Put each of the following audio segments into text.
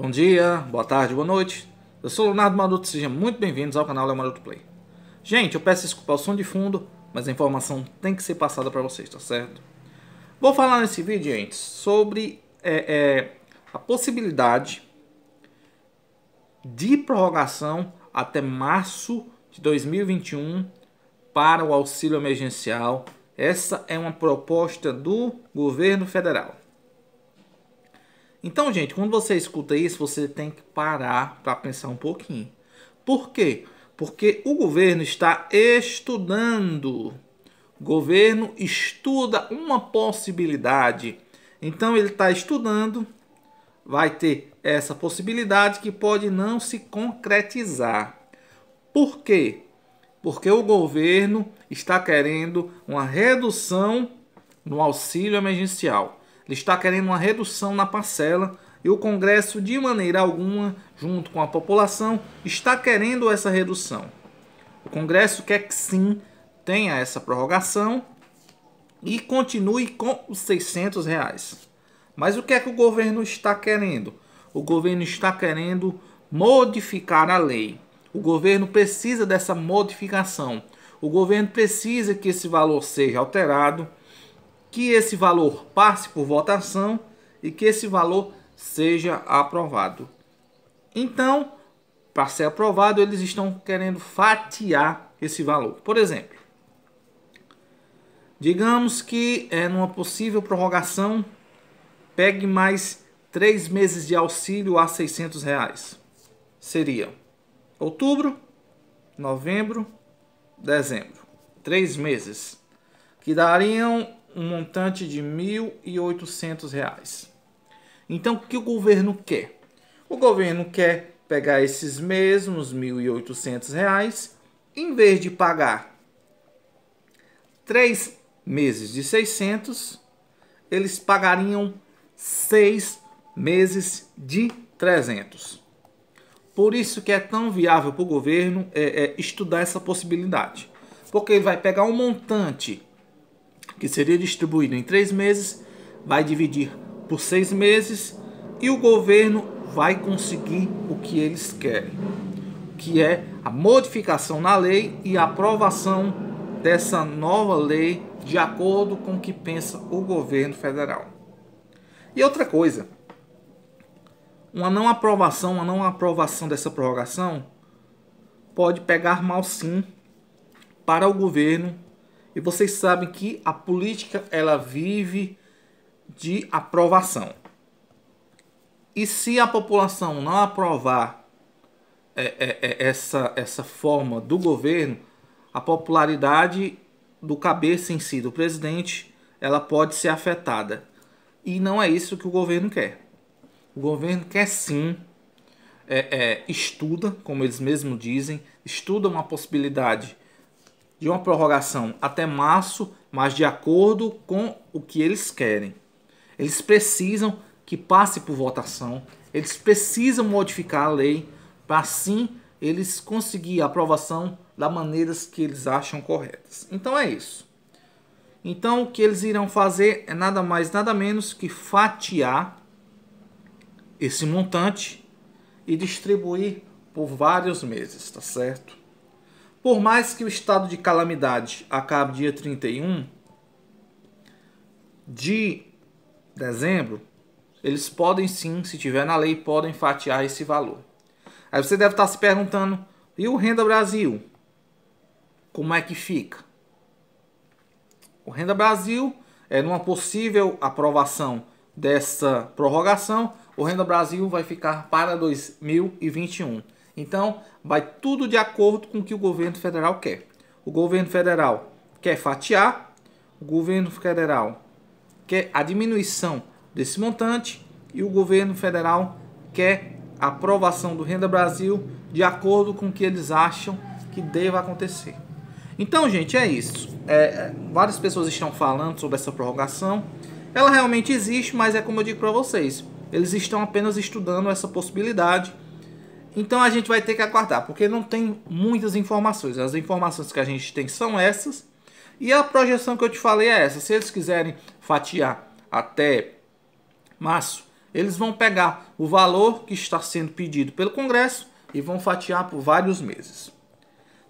Bom dia, boa tarde, boa noite. Eu sou o Leonardo Maroto, sejam muito bem-vindos ao canal LeoMarotoh Play. Gente, eu peço desculpa ao som de fundo, mas a informação tem que ser passada para vocês, tá certo? Vou falar nesse vídeo, gente, sobre a possibilidade de prorrogação até março de 2021 para o auxílio emergencial. Essa é uma proposta do governo federal. Então, gente, quando você escuta isso, você tem que parar para pensar um pouquinho. Por quê? Porque o governo está estudando. O governo estuda uma possibilidade. Então, ele está estudando. Vai ter essa possibilidade que pode não se concretizar. Por quê? Porque o governo está querendo uma redução no auxílio emergencial. Ele está querendo uma redução na parcela e o Congresso, de maneira alguma, junto com a população, está querendo essa redução. O Congresso quer que sim tenha essa prorrogação e continue com os R$ 600. Mas o que é que o governo está querendo? O governo está querendo modificar a lei. O governo precisa dessa modificação. O governo precisa que esse valor seja alterado, que esse valor passe por votação e que esse valor seja aprovado. Então, para ser aprovado, eles estão querendo fatiar esse valor. Por exemplo, digamos que numa possível prorrogação, pegue mais 3 meses de auxílio a R$ 600. Seriam outubro, novembro, dezembro. 3 meses, que dariam um montante de R$ 1.800. Então, o que o governo quer? O governo quer pegar esses mesmos R$ 1.800, em vez de pagar 3 meses de 600, eles pagariam 6 meses de 300. Por isso que é tão viável para o governo estudar essa possibilidade. Porque ele vai pegar um montante que seria distribuído em 3 meses, vai dividir por 6 meses e o governo vai conseguir o que eles querem, que é a modificação na lei e a aprovação dessa nova lei de acordo com o que pensa o governo federal. E outra coisa, uma não aprovação dessa prorrogação pode pegar mal sim para o governo. E vocês sabem que a política, ela vive de aprovação. E se a população não aprovar essa forma do governo, a popularidade do cabeça em si, do presidente, ela pode ser afetada. E não é isso que o governo quer. O governo quer sim, estuda, como eles mesmos dizem, estuda uma possibilidade de uma prorrogação até março, mas de acordo com o que eles querem. Eles precisam que passe por votação, eles precisam modificar a lei, para assim eles conseguirem a aprovação da maneira que eles acham corretas. Então é isso. Então o que eles irão fazer é nada mais, nada menos que fatiar esse montante e distribuir por vários meses, tá certo? Por mais que o estado de calamidade acabe dia 31 de dezembro, eles podem sim, se tiver na lei, podem fatiar esse valor. Aí você deve estar se perguntando, e o Renda Brasil? Como é que fica? O Renda Brasil, numa possível aprovação dessa prorrogação, o Renda Brasil vai ficar para 2021. Então, vai tudo de acordo com o que o governo federal quer. O governo federal quer fatiar, o governo federal quer a diminuição desse montante e o governo federal quer a aprovação do Renda Brasil de acordo com o que eles acham que deva acontecer. Então, gente, é isso. Várias pessoas estão falando sobre essa prorrogação. Ela realmente existe, mas é como eu digo para vocês, eles estão apenas estudando essa possibilidade. Então a gente vai ter que aguardar, porque não tem muitas informações. As informações que a gente tem são essas. E a projeção que eu te falei é essa. Se eles quiserem fatiar até março, Eles vão pegar o valor que está sendo pedido pelo Congresso e vão fatiar por vários meses.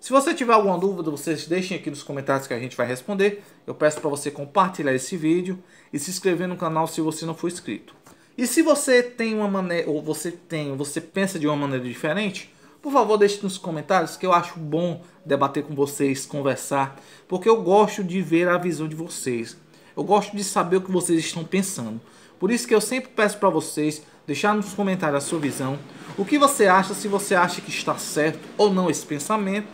Se você tiver alguma dúvida, vocês deixem aqui nos comentários que a gente vai responder. Eu peço para você compartilhar esse vídeo e se inscrever no canal se você não for inscrito. E se você tem uma maneira, ou você pensa de uma maneira diferente, por favor, deixe nos comentários, que eu acho bom debater com vocês, conversar, porque eu gosto de ver a visão de vocês. Eu gosto de saber o que vocês estão pensando. Por isso que eu sempre peço para vocês deixar nos comentários a sua visão, o que você acha, se você acha que está certo ou não esse pensamento,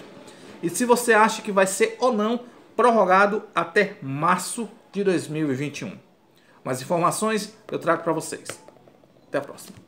e se você acha que vai ser ou não prorrogado até março de 2021. Mais informações eu trago para vocês. Até a próxima.